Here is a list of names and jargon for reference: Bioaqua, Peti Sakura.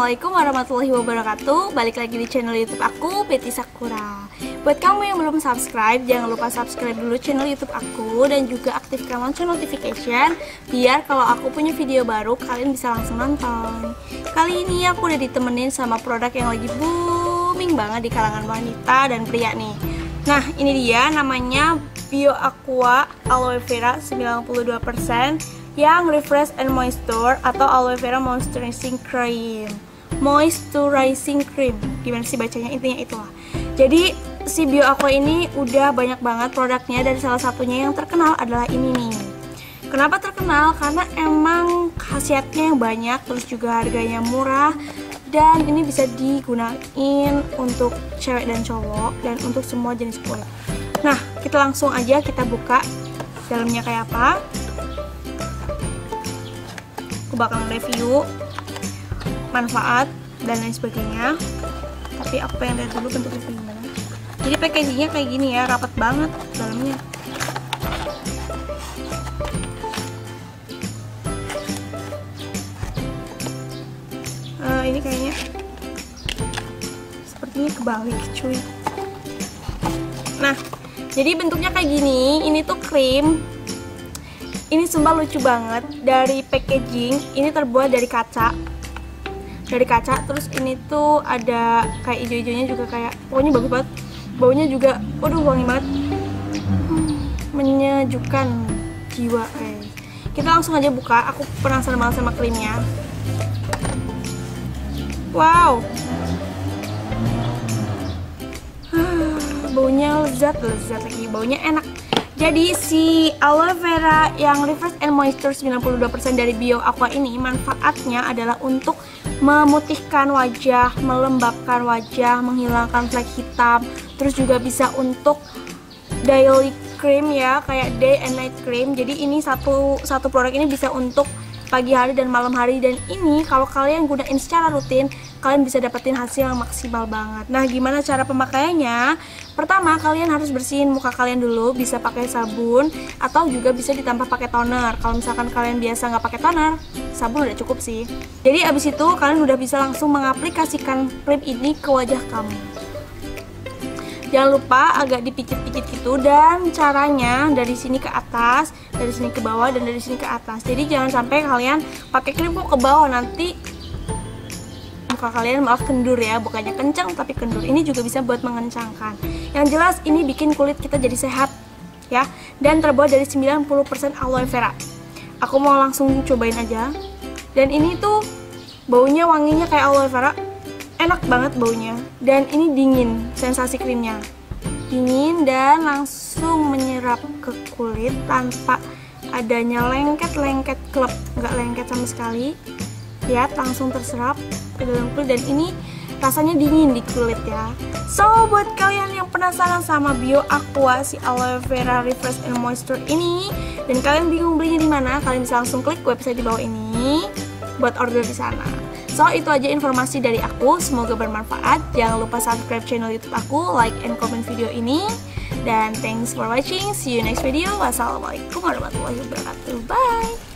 Assalamualaikum warahmatullahi wabarakatuh. Balik lagi di channel YouTube aku, Peti Sakura. Buat kamu yang belum subscribe, jangan lupa subscribe dulu channel YouTube aku dan juga aktifkan lonceng notification biar kalau aku punya video baru kalian bisa langsung nonton. Kali ini aku udah ditemenin sama produk yang lagi booming banget di kalangan wanita dan pria nih. Nah, ini dia namanya Bioaqua Aloe Vera 92%. Yang Refresh and Moisture atau Aloe Vera Moisturizing Cream. Gimana sih bacanya, intinya itulah. Jadi si Bioaqua ini udah banyak banget produknya, dari salah satunya yang terkenal adalah ini nih. Kenapa terkenal? Karena emang khasiatnya yang banyak, terus juga harganya murah. Dan ini bisa digunain untuk cewek dan cowok, dan untuk semua jenis kulit. Nah, kita langsung aja kita buka dalamnya kayak apa. Aku bakalan review manfaat dan lain sebagainya, tapi aku pengen lihat dulu bentuknya gimana. Jadi packagingnya kayak gini ya, rapat banget dalamnya. Ini kayaknya sepertinya kebalik cuy. Nah, jadi bentuknya kayak gini. Ini tuh krim. Ini sumpah lucu banget, dari packaging ini terbuat dari kaca. Terus ini tuh ada kayak hijau-hijaunya juga, kayak pokoknya bagus banget. Baunya juga, waduh wangi banget. Menyejukkan jiwa, guys. Kita langsung aja buka, aku penasaran banget sama krimnya. Wow. Baunya lezat lagi, baunya enak. Jadi si aloe vera yang Refresh and Moisture 92% dari Bioaqua ini manfaatnya adalah untuk memutihkan wajah, melembabkan wajah, menghilangkan flek hitam. Terus juga bisa untuk daily cream ya, kayak day and night cream. Jadi ini satu produk ini bisa untuk pagi hari dan malam hari, dan ini kalau kalian gunain secara rutin kalian bisa dapetin hasil yang maksimal banget. Nah, gimana cara pemakaiannya? Pertama, kalian harus bersihin muka kalian dulu, bisa pakai sabun atau juga bisa ditambah pakai toner. Kalau misalkan kalian biasa nggak pakai toner, sabun udah cukup sih. Jadi abis itu kalian udah bisa langsung mengaplikasikan krim ini ke wajah kamu. Jangan lupa agak dipicit-picit gitu, dan caranya dari sini ke atas, dari sini ke bawah, dan dari sini ke atas. Jadi jangan sampai kalian pakai krim kok ke bawah, nanti muka kalian malah kendur ya, bukannya kencang tapi kendur. Ini juga bisa buat mengencangkan. Yang jelas ini bikin kulit kita jadi sehat ya, dan terbuat dari 90% aloe vera. Aku mau langsung cobain aja. Dan ini tuh baunya, wanginya kayak aloe vera, enak banget baunya. Dan ini dingin, sensasi krimnya dingin dan langsung menyerap ke kulit tanpa adanya lengket-lengket klep, nggak lengket sama sekali. Lihat, langsung terserap ke dalam kulit, dan ini rasanya dingin di kulit ya. So, buat kalian yang penasaran sama Bioaqua si Aloe Vera Refresh and Moisture ini, dan kalian bingung belinya di mana, kalian bisa langsung klik website di bawah ini buat order di sana. So, itu aja informasi dari aku, semoga bermanfaat. Jangan lupa subscribe channel YouTube aku, like and comment video ini, dan thanks for watching. See you next video. Wassalamualaikum warahmatullahi wabarakatuh. Bye.